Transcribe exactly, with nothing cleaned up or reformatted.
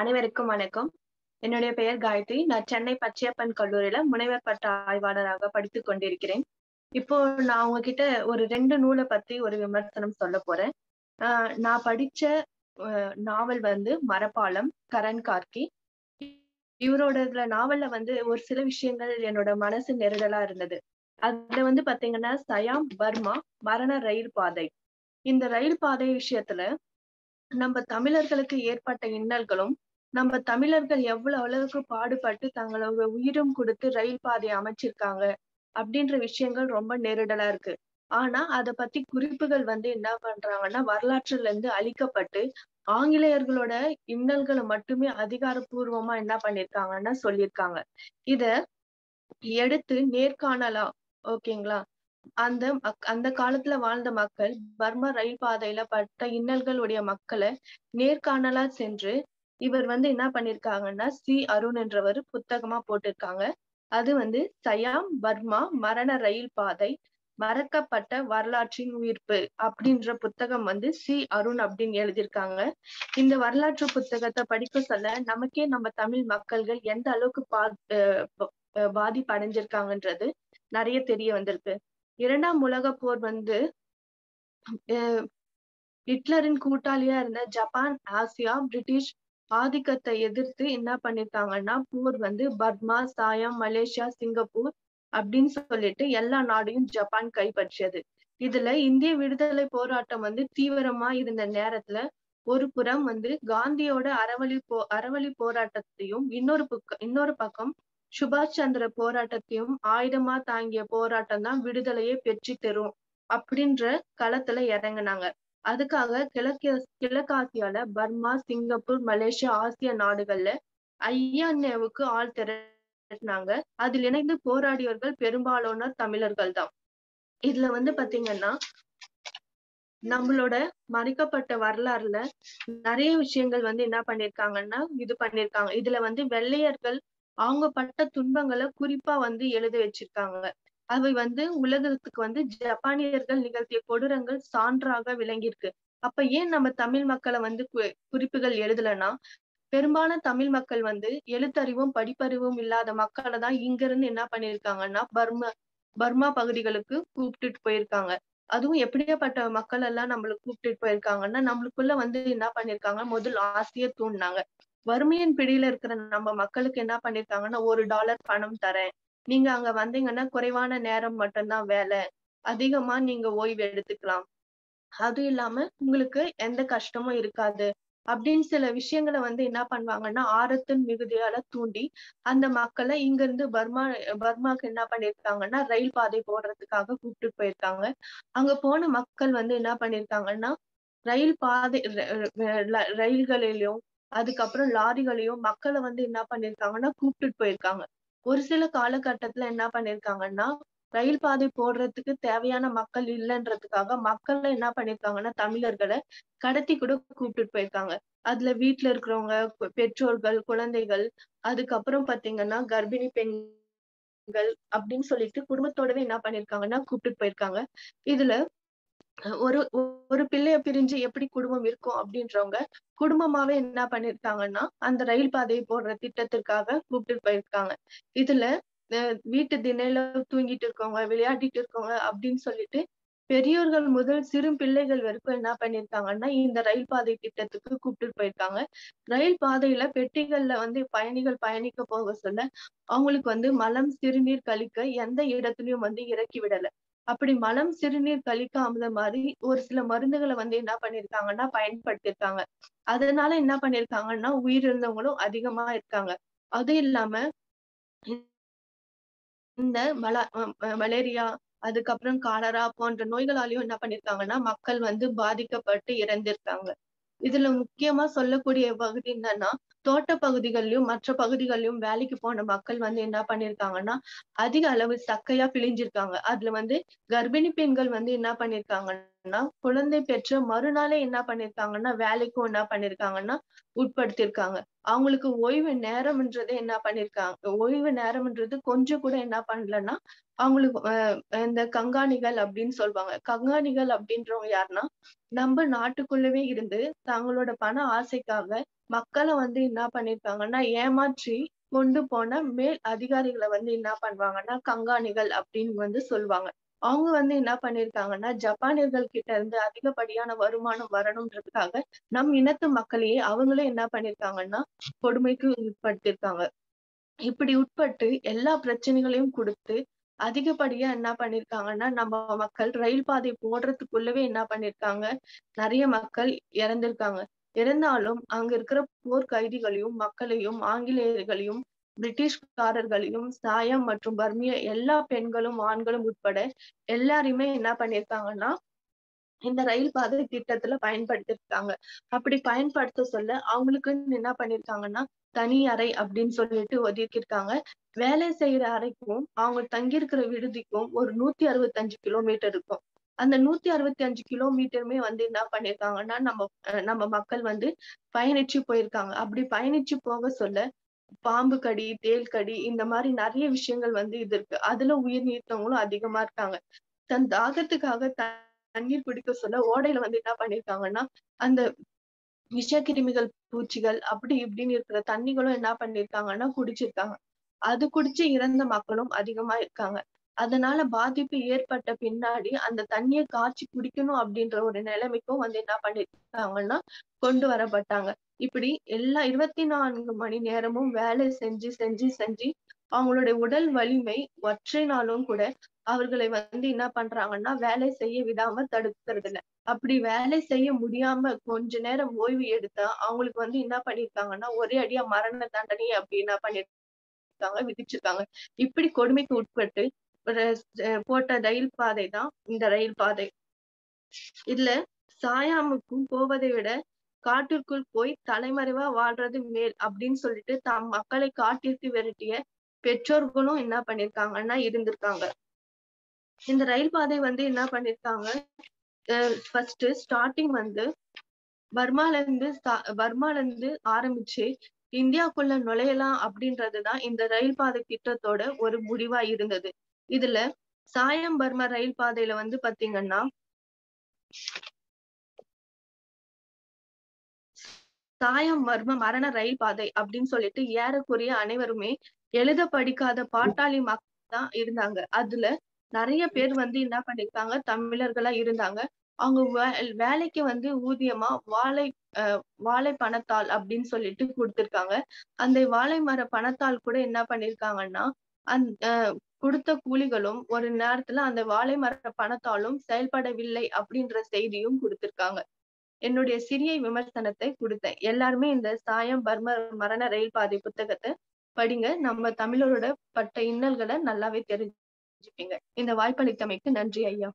அனைவருக்கும் வணக்கம். என்னுடைய பெயர் காயத்ரி. நான் சென்னை பச்சையப்பன் கல்லூரியில முனைவர் பட்ட ஆய்வாளராக படித்து கொண்டிருக்கிறேன். இப்போ நான் உங்ககிட்ட ஒரு ரெண்டு நூலை பத்தி ஒரு விமர்சனம் சொல்ல போறேன். ஆஹ் நான் படிச்ச நாவல் வந்து மரப்பாலம், கரண் கார்க்கி. இவரோட நாவல்ல வந்து ஒரு சில விஷயங்கள் என்னோட மனசு நெருடலா இருந்தது. அதுல வந்து பாத்தீங்கன்னா சயாம் பர்மா மரண ரயில் பாதை. இந்த ரயில் பாதை விஷயத்துல நம்ம தமிழர்களுக்கு ஏற்பட்ட இன்னல்களும், நம்ம தமிழர்கள் எவ்வளவு அளவுக்கு பாடுபட்டு தங்களோட உயிரும் கொடுத்து ரயில் பாதையை அமைச்சிருக்காங்க அப்படின்ற விஷயங்கள் ரொம்ப நெருடலா இருக்கு. ஆனா அதை பத்தி குறிப்புகள் வந்து என்ன பண்றாங்கன்னா வரலாற்றுல இருந்து அழிக்கப்பட்டு ஆங்கிலேயர்களோட இன்னல்களை மட்டுமே அதிகாரப்பூர்வமா என்ன பண்ணிருக்காங்கன்னா சொல்லியிருக்காங்க. இத எடுத்து நேர்காணலா ஓகேங்களா, அந்த அந்த காலத்துல வாழ்ந்த மக்கள் பர்மா ரயில் பாதையில பட்ட இன்னல்களுடைய மக்களை நேர்காணலா சென்று இவர் வந்து என்ன பண்ணிருக்காங்கன்னா சி அருண் என்றவர் புத்தகமா போட்டிருக்காங்க. அது வந்து சயாம் பர்மா மரண ரயில் பாதை மறக்கப்பட்ட வரலாற்றின் உயிர்ப்பு அப்படின்ற புத்தகம் வந்து சி அருண் அப்படின்னு எழுதியிருக்காங்க. இந்த வரலாற்று புத்தகத்தை படிக்க சொல்ல நமக்கே நம்ம தமிழ் மக்கள்கள் எந்த அளவுக்கு பா பாதிப்படைஞ்சிருக்காங்கன்றது நிறைய தெரிய வந்திருக்கு. இரண்டாம் உலக போர் வந்து ஹிட்லரின் கூட்டாளியா இருந்த ஜப்பான், ஆசியா, பிரிட்டிஷ் ஆதிக்கத்தை எதிர்த்து என்ன பண்ணிருக்காங்கன்னா போர் வந்து பர்மா, சாயம், மலேசியா, சிங்கப்பூர் அப்படின்னு சொல்லிட்டு எல்லா நாடையும் ஜப்பான் கைப்பற்றியது. இதுல இந்திய விடுதலை போராட்டம் வந்து தீவிரமா இருந்த நேரத்துல ஒரு புறம் வந்து காந்தியோட அறவழி போ அறவழி போராட்டத்தையும், இன்னொரு பக்க இன்னொரு பக்கம் சுபாஷ் சந்திர போராட்டத்தையும் ஆயுதமா தாங்கிய போராட்டம் தான் விடுதலையே பெற்று தரும் அப்படின்ற களத்துல இறங்கினாங்க. அதுக்காக கிழக்கு கிழக்காசியால பர்மா, சிங்கப்பூர், மலேசியா ஆசிய நாடுகள்ல ஐயாவுக்கு ஆள் திரட்டினாங்க. அதில் இணைந்து போராடியவர்கள் பெரும்பாலான தமிழர்கள் தான். இதுல வந்து பாத்தீங்கன்னா நம்மளோட மறைக்கப்பட்ட வரலாறுல நிறைய விஷயங்கள் வந்து என்ன பண்ணிருக்காங்கன்னா இது பண்ணிருக்காங்க. இதுல வந்து வெள்ளையர்கள் அவங்க பட்ட துன்பங்களை குறிப்பா வந்து எழுதி வச்சிருக்காங்க. அவை வந்து உலகத்துக்கு வந்து ஜப்பானியர்கள் நிகழ்த்திய கொடூரங்கள் சான்றாக விளங்கியிருக்கு. அப்ப ஏன் நம்ம தமிழ் மக்களை வந்து குறிப்புகள் எழுதலைன்னா, பெரும்பாலான தமிழ் மக்கள் வந்து எழுத்தறிவும் படிப்பறிவும் இல்லாத மக்களை தான் இங்கிருந்து என்ன பண்ணியிருக்காங்கன்னா பர்மா பர்மா பகுதிகளுக்கு கூப்பிட்டுட்டு போயிருக்காங்க. அதுவும் எப்படியாப்பட்ட மக்கள் எல்லாம் நம்மளுக்கு கூப்பிட்டுட்டு போயிருக்காங்கன்னா நம்மளுக்குள்ள வந்து என்ன பண்ணிருக்காங்க முதல் ஆசையை தூண்டினாங்க. வறுமையின் பிடியில இருக்கிற நம்ம மக்களுக்கு என்ன பண்ணிருக்காங்கன்னா ஒரு டாலர் பணம் தரேன், நீங்க அங்க வந்தீங்கன்னா குறைவான நேரம் மட்டும்தான் வேலை, அதிகமா நீங்க ஓய்வு எடுத்துக்கலாம், அதுவும் இல்லாம உங்களுக்கு எந்த கஷ்டமும் இருக்காது அப்படின்னு சில விஷயங்களை வந்து என்ன பண்ணுவாங்கன்னா ஆரத்தின் மிகுதியால தூண்டி அந்த மக்களை இங்கிருந்து பர்மா பர்மாக்கு என்ன பண்ணிருக்காங்கன்னா ரயில் பாதை போடுறதுக்காக கூப்பிட்டு போயிருக்காங்க. அங்க போன மக்கள் வந்து என்ன பண்ணிருக்காங்கன்னா ரயில் பாதை ரயில்களிலும் அதுக்கப்புறம் லாரிகளையும் மக்களை வந்து என்ன பண்ணிருக்காங்கன்னா கூப்பிட்டுட்டு போயிருக்காங்க. ஒரு சில காலகட்டத்துல என்ன பண்ணிருக்காங்கன்னா ரயில் பாதை போடுறதுக்கு தேவையான மக்கள் இல்லைன்றதுக்காக மக்களை என்ன பண்ணிருக்காங்கன்னா தமிழர்களை கடத்தி கூட கூப்பிட்டுட்டு போயிருக்காங்க. அதுல வீட்டுல இருக்கிறவங்க, பெற்றோர்கள், குழந்தைகள், அதுக்கப்புறம் பாத்தீங்கன்னா கர்ப்பிணி பெண்கள் அப்படின்னு சொல்லிட்டு குடும்பத்தோடவே என்ன பண்ணிருக்காங்கன்னா கூப்பிட்டுட்டு போயிருக்காங்க. இதுல ஒரு ஒரு பிள்ளைய பிரிஞ்சு எப்படி குடும்பம் இருக்கும் அப்படின்றவங்க குடும்பமாவே என்ன பண்ணிருக்காங்கன்னா அந்த ரயில் பாதையை போடுற திட்டத்திற்காக கூப்பிட்டு போயிருக்காங்க. இதுல வீட்டு திணையில தூங்கிட்டு இருக்கவங்க, விளையாடிட்டு இருக்கவங்க அப்படின்னு சொல்லிட்டு பெரியோர்கள் முதல் சிறு பிள்ளைகள் வரைக்கும் என்ன பண்ணிருக்காங்கன்னா இந்த ரயில் பாதை திட்டத்துக்கு கூப்பிட்டு போயிருக்காங்க. ரயில் பாதையில பெட்டிகள்ல வந்து பயணிகள் பயணிக்க போக சொல்ல அவங்களுக்கு வந்து மலம் சிறுநீர் கழிக்க எந்த இடத்துலயும் வந்து இறக்கி விடல. அப்படி மலம் சிறுநீர் கழிக்காமத மாதிரி ஒரு சில மருந்துகளை வந்து என்ன பண்ணிருக்காங்கன்னா பயன்படுத்திருக்காங்க. அதனால என்ன பண்ணிருக்காங்கன்னா உயிரிழந்தவங்களும் அதிகமா இருக்காங்க. அது இல்லாம இந்த மலா மலேரியா அதுக்கப்புறம் காலரா போன்ற நோய்களாலையும் என்ன பண்ணிருக்காங்கன்னா மக்கள் வந்து பாதிக்கப்பட்டு இறந்திருக்காங்க. இதுல முக்கியமா சொல்லக்கூடிய பகுதி என்னன்னா தோட்ட பகுதிகளிலும் மற்ற பகுதிகளிலும் வேலைக்கு போன மக்கள் வந்து என்ன பண்ணிருக்காங்கன்னா அதிக அளவு சக்கையா பிழிஞ்சிருக்காங்க. அதுல வந்து கர்ப்பிணி பெண்கள் வந்து என்ன பண்ணிருக்காங்கன்னா குழந்தை பெற்ற மறுநாளே என்ன பண்ணிருக்காங்கன்னா வேலைக்கும் என்ன பண்ணிருக்காங்கன்னா உட்படுத்திருக்காங்க. அவங்களுக்கு ஓய்வு நேரம்ன்றதே என்ன பண்ணிருக்காங்க ஓய்வு நேரம்ன்றது கொஞ்சம் கூட என்ன பண்ணலன்னா அவங்களுக்கு இந்த கங்காணிகள் அப்படின்னு சொல்லுவாங்க. கங்காணிகள் அப்படின்றவங்க யாருன்னா நம்ம நாட்டுக்குள்ளவே இருந்து தங்களோட பண ஆசைக்காக மக்களை வந்து என்ன பண்ணிருக்காங்கன்னா ஏமாற்றி கொண்டு போன மேல் அதிகாரிகளை வந்து என்ன பண்ணுவாங்கன்னா கங்காணிகள் அப்படின்னு வந்து சொல்லுவாங்க. அவங்க வந்து என்ன பண்ணிருக்காங்கன்னா ஜப்பானியர்கள் கிட்ட இருந்து அதிகப்படியான வருமானம் வரணும்ன்றதுக்காக நம் இனத்து மக்களையே அவங்களே என்ன பண்ணிருக்காங்கன்னா கொடுமைக்கு உட்படுத்திருக்காங்க. இப்படி உட்பட்டு எல்லா பிரச்சனைகளையும் கொடுத்து அதிகப்படியா என்ன பண்ணிருக்காங்கன்னா நம்ம மக்கள் ரயில் பாதை போடுறதுக்குள்ளவே என்ன பண்ணிருக்காங்க நிறைய மக்கள் இறந்திருக்காங்க. இருந்தாலும் அங்க இருக்கிற போர் கைதிகளையும் மக்களையும் ஆங்கிலேயர்களையும் பிரிட்டிஷ்காரர்களையும் சாயம் மற்றும் பர்மிய எல்லா பெண்களும் ஆண்களும் உட்பட எல்லாருமே என்ன பண்ணிருக்காங்கன்னா இந்த ரயில் பாதை திட்டத்துல பயன்படுத்திருக்காங்க. அப்படி பயன்படுத்த சொல்ல அவங்களுக்குன்னு என்ன பண்ணிருக்காங்கன்னா தனி அறை அப்படின்னு சொல்லிட்டு ஒதுக்கிருக்காங்க. வேலை செய்யற அறைக்கும் அவங்க தங்கியிருக்கிற விடுதிக்கும் ஒரு நூத்தி அறுபத்தி அஞ்சு கிலோமீட்டர் இருக்கும். அந்த நூத்தி அறுபத்தி அஞ்சு கிலோமீட்டருமே வந்து என்ன பண்ணிருக்காங்கன்னா நம்ம நம்ம மக்கள் வந்து பயணிச்சு போயிருக்காங்க. அப்படி பயணிச்சு போக சொல்ல பாம்பு கடி, தேல் கடி, இந்த மாதிரி நிறைய விஷயங்கள் வந்து இது இருக்கு. அதுல உயிர் நீத்தவங்களும் அதிகமா இருக்காங்க. தன் தாகத்துக்காக தண்ணீர் குடிக்க சொல்ல ஓடையில வந்து என்ன பண்ணிருக்காங்கன்னா அந்த விஷக்கிருமிகள், பூச்சிகள் அப்படி இப்படின்னு இருக்கிற தண்ணிகளும் என்ன பண்ணிருக்காங்கன்னா குடிச்சிருக்காங்க. அது குடிச்சு இறந்த மக்களும் அதிகமா இருக்காங்க. அதனால பாதிப்பு ஏற்பட்ட பின்னாடி அந்த தண்ணியை காய்ச்சி குடிக்கணும் அப்படின்ற ஒரு நிலைமைக்கும் வந்து என்ன பண்ணிருக்காங்கன்னா கொண்டு வரப்பட்டாங்க. இப்படி எல்லா இருபத்தி நான்கு மணி நேரமும் வேலை செஞ்சு செஞ்சு செஞ்சு அவங்களுடைய உடல் வலிமை ஒற்றைனாலும் கூட அவர்களை வந்து என்ன பண்றாங்கன்னா வேலை செய்ய விடாம தடுக்கிறது இல்லை. அப்படி வேலை செய்ய முடியாம கொஞ்ச நேரம் ஓய்வு எடுத்தா அவங்களுக்கு வந்து என்ன பண்ணிருக்காங்கன்னா ஒரே அடியா மரண தண்டனை அப்படி என்ன பண்ணிருக்காங்க விதிச்சிருக்காங்க. இப்படி கொடுமைக்கு உட்பட்டு போட்ட ரயில் பாதை தான் இந்த ரயில் பாதை. இதுல சாயாமுக்கும் போவதை விட காட்டிற்குள் போய் தலைமறைவா வாழ்றது மேல் அப்படின்னு சொல்லிட்டு தம் மக்களை காட்டிற்கு விரட்டிய பெற்றோர்களும் என்ன பண்ணிருக்காங்கன்னா இருந்திருக்காங்க. இந்த ரயில் பாதை வந்து என்ன பண்ணிருக்காங்க ஃபர்ஸ்ட் ஸ்டார்டிங் வந்து பர்மால இருந்து பர்மால இருந்து ஆரம்பிச்சு இந்தியாக்குள்ள நுழையலாம் அப்படின்றதுதான் இந்த ரயில் பாதை திட்டத்தோட ஒரு முடிவா இருந்தது. இதுல சயாம் பர்மா ரயில் பாதையில வந்து பாத்தீங்கன்னா சயாம் பர்மா மரண ரயில் பாதை அப்படின்னு சொல்லிட்டு ஏறக்குறைய அனைவருமே எழுத படிக்காத பாட்டாளி மக்கள் தான் இருந்தாங்க. அதுல நிறைய பேர் வந்து என்ன பண்ணிருக்காங்க தமிழர்களா இருந்தாங்க. அவங்க வே வேலைக்கு வந்து ஊதியமா வாழை அஹ் வாழை பணத்தாள் அப்படின்னு சொல்லிட்டு கொடுத்திருக்காங்க. அந்த வாழை மர பணத்தாள் கூட என்ன பண்ணிருக்காங்கன்னா அந்த கொடுத்த கூலிகளும் ஒரு நேரத்துல அந்த வாழை மர பணத்தாலும் செயல்படவில்லை அப்படின்ற செய்தியும் கொடுத்திருக்காங்க. என்னுடைய சிறிய விமர்சனத்தை கொடுத்தேன். எல்லாருமே இந்த சயாம் பர்மா மரண ரயில் பாதை புத்தகத்தை படிங்க. நம்ம தமிழரோட பட்ட இன்னல்களை நல்லாவே தெரிஞ்சுப்பீங்க. இந்த வாய்ப்பளித்தமைக்கு நன்றி ஐயா.